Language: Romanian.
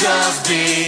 Just be.